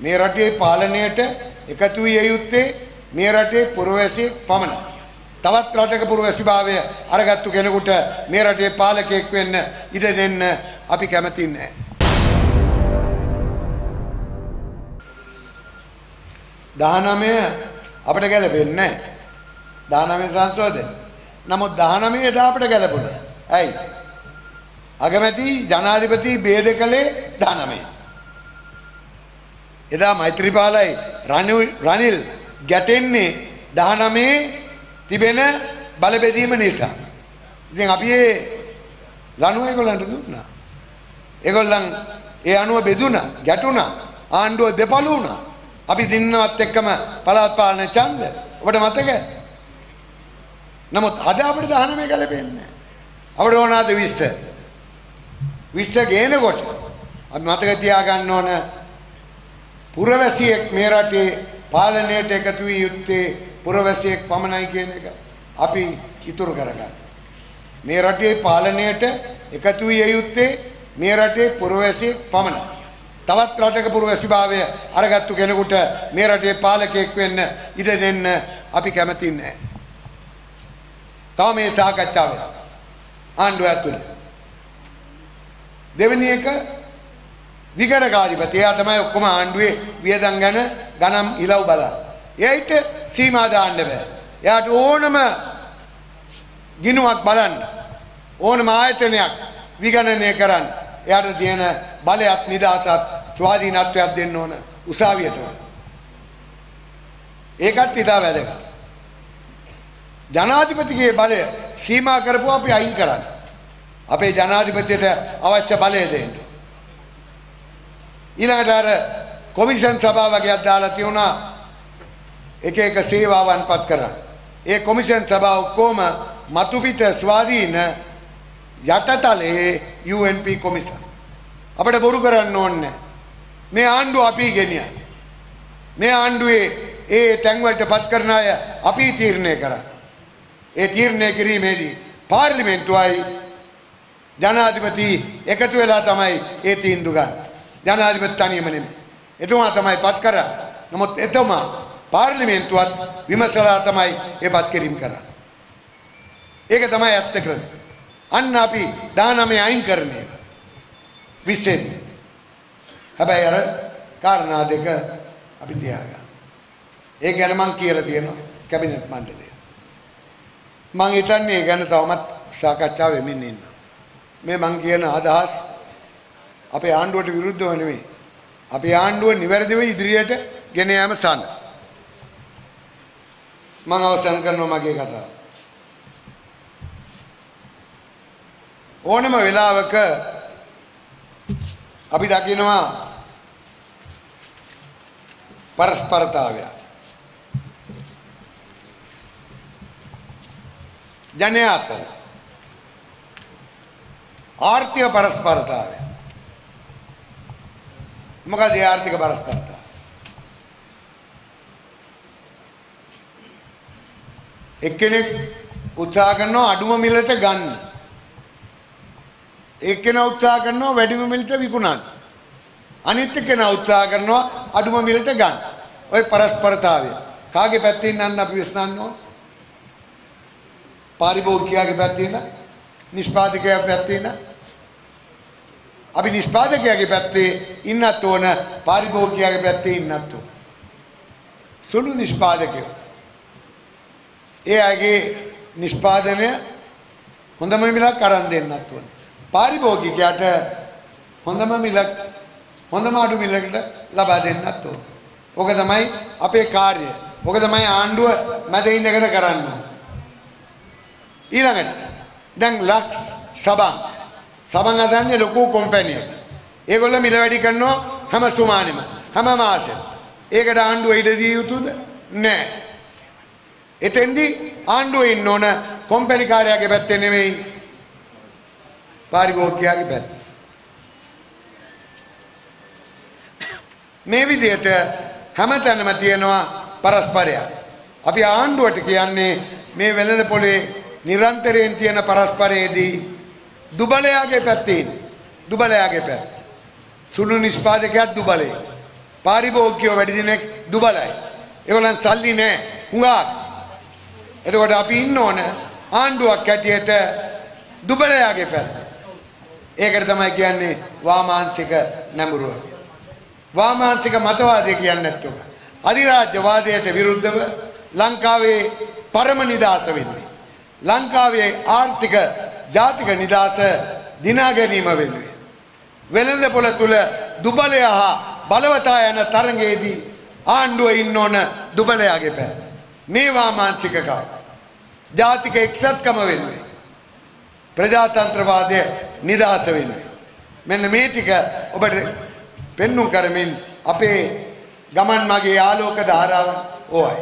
मे रटे पालनेट එකතු විය යුත්තේ මේ රටේ පුරවැසියෙක් පමණයි. තවත් රටක පුරවැසි භාවය අරගත්තු කෙනෙකුට මේ රටේ පාලකයෙක් වෙන්න ඉඩ දෙන්න අපි කැමති නැහැ. අපිට ගැලපෙන්නේ නැහැ. 19 සංශෝධනය. නමුත් 19 එදා අපිට ගැලපුණා. ඇයි? අගමැති ජනාධිපති ભેද කලේ 19. එදා මෛත්‍රීපාලයි රනිල් ගැටෙන්නේ 19 තිබෙන බලබෙදීම නිසා. ඉතින් අපි ඒ ලනුව ඒගොල්ලන්ට දුන්නා. ඒගොල්ලන් ඒ අනුව බෙදුණා, ගැටුණා, ආණ්ඩුව දෙපළ වුණා. අපි දිනනවත් එක්කම පළාත් පාලන ඡන්ද. ඔබට මතකද? නමුත් අද අපිට 19 ගැලපෙන්නේ නැහැ. අපිට ඕන ආද 20. 20 ගේනකොට අපි මතක තියාගන්න ඕන පුරවැසියෙක් මේ රටේ පාලනයට එකතු වී යුත්තේ පුරවැසියෙක් පමණයි කියන එක අපි ඉතුරු කරගන්න. මේ රටේ පාලනයට එකතු විය යුත්තේ මේ රටේ පුරවැසියෙක් පමණයි. තවත් රටක පුරවැසිභාවය අරගත්තු කෙනෙකුට මේ රටේ පාලකයෙක් වෙන්න ඉඩ දෙන්න අපි කැමති නැහැ. තව මේ සාකච්ඡාවේ ආණ්ඩුව ඇතුළේ දෙවෙනි එක විකරකාධිපති. එයා තමයි ඔක්කොම ආණ්ඩුවේ වියදම් ගන්න ගණන් ඉලව් බලන්නේ. එයිට සීමා දාන්න බෑ. එයාට ඕනම ගිණුවක් බලන්න, ඕනම ආයතනයක් විගණනය කරන්න එයාට තියෙන බලයත් නිදහසත් ස්වාධීනත්වයක් දෙන්න ඕන උසාවියට. ඒකත් ඉතාම වැදගත්. ජනාධිපතිගේ බලය සීමා කරපුව අපි අයින් කරන්න. අපේ ජනාධිපතියට අවශ්‍ය බලය දෙන්න. ඊළඟට අර කොමිෂන් සභාවකයක් දාලා තියුණා එක එක සේවාවන්පත් කරා. ඒ කොමිෂන් සභාව ඔක්කොම මතුපිට ස්වාධීන යටතලයේ UNP කොමිෂන්. අපිට බොරු කරන්න ඕනේ. මේ ආණ්ඩුව අපි ගෙනියන. මේ ආණ්ඩුවේ ඒ තැන්වලටපත් කරන අය අපි තීරණය කරා. ඒ තීරණය කිරීමේදී පාර්ලිමේන්තුවයි ජනාධිපති එකතු වෙලා තමයි ඒ තීන්දුව ගන්නේ. ජනාධිපති තනියම නෙමෙයි. එතුමා තමයි පත් කරා. නමුත් එතුමා පාර්ලිමේන්තුවත් විමසලා තමයි ඒ පත් කිරීම කරන්නේ. ඒක තමයි ඇත්ත ක්‍රමය. අන්න අපි 19 අයින් කරන්නේ 20. හැබැයි අර කාරණා දෙක අපි තියාගන්න. ඒ ගැන මම කියලා තියෙනවා කැබිනට් මණ්ඩලය. මම හිතන්නේ ගැන තවමත් සාකච්ඡා වෙමින් ඉන්නවා. මේ මම කියන අදහස් අපේ ආණ්ඩුවට විරුද්ධව නෙමෙයි. අපේ ආණ්ඩුව නිවැරදිව ඉදිරියට ගෙන යාම සඳහා මම අවසන් කරනවා මගේ කතාව. ඕනම වෙලාවක අපි දකිනවා පරස්පරතාවය. ජනයාත ආර්ථික පරස්පරතාවය. මොකද ඒ ආර්ථික පරස්පරතාව? එක්කෙනෙක් උත්සාහ කරනවා අඩුම මිලට ගන්න. එක්කෙනා උත්සාහ කරනවා වැඩිම මිලට විකුණන්න. අනිත් එක්කෙනා උත්සාහ කරනවා අඩුම මිලට ගන්න. ওই පරස්පරතාවය කාගේ පැත්තෙන් නම් අපි විශ්නන්න ඕන? පාරිභෝගිකයාගේ පැත්තෙන්, නිෂ්පාදකයාගේ පැත්තෙන්. අපි නිෂ්පාදකයාගේ පැත්තේ ඉන්නත් ඕන, පාරිභෝගිකයාගේ පැත්තේ ඉන්නත් ඕන. සුළු නිෂ්පාදකයෝ එයාගේ නිෂ්පාදනය හොඳම මිලක් අරන් දෙන්නත් ඕන. පාරිභෝගිකයාට හොඳම මිලක්, හොඳම අඩු මිලකට ලබා දෙන්නත් ඕන. ඕක තමයි අපේ කාර්යය. ඕක තමයි ආණ්ඩුව මැද ඉඳගෙන කරන්න ඕන. ඊළඟට දැන් ලක්ස් සබන් සමන් හදන්නේ ලොකු කම්පැනි එක. ඒගොල්ලෝ මිල වැඩි කරනවා හැම සුමානෙම, හැම මාසෙම. ඒකට ආණ්ඩුව ඉඩ දිය යුතුද? නැහැ. එතෙන්දී ආණ්ඩුවේ ඉන්න ඕන කම්පැනි කාර්යාගේ පැත්තේ නෙමෙයි, පාරිභෝගිකයාගේ පැත්තේ. මේ විදිහට හැමතැනම තියෙනවා පරස්පරය. අපි ආණ්ඩුවට කියන්නේ මේ වෙළඳ පොලේ නිරන්තරයෙන් තියෙන පරස්පරයේදී දුබලයාගේ පැත්තේ ඉන්නේ. දුබලයාගේ පැත්ත. සුළු නිෂ්පාදකයා දුබලයි. පාරිභෝගිකව වැඩි දිනෙක දුබලයි. ඒගොල්ලන් සල්ලි නැහැ. හුඟක්. එතකොට අපි ඉන්න ඕන ආණ්ඩුවක් ඇටියට දුබලයාගේ පැත්ත. ඒකට තමයි කියන්නේ වාමාංශික නැඹුරුව. වාමාංශික මතවාදය කියන්නේ නැත්තොක. අධිරාජ්‍යවාදයට විරුද්ධව ලංකාවේ පරම නිදාස වෙන්නේ. ලංකාවේ ආර්ථික ජාතික නිදාස දිනා ගැනීම වෙන්නේ. වෙළඳ පොළ තුල දුබලයා හා බලවතා යන තරඟයේදී ආණ්ඩුව ඉන්න ඕන දුබලයාගේ පැත්ත. මේ වාමාංශිකකම ජාතික එක්සත්කම වෙන්නේ. प्रजातंत्रवादे निदास वेन्ने मेन्न मे टिक ओबට පෙන්වු කරමින් අපේ ගමන් මගේ ආලෝක ධාරාව ඕයි.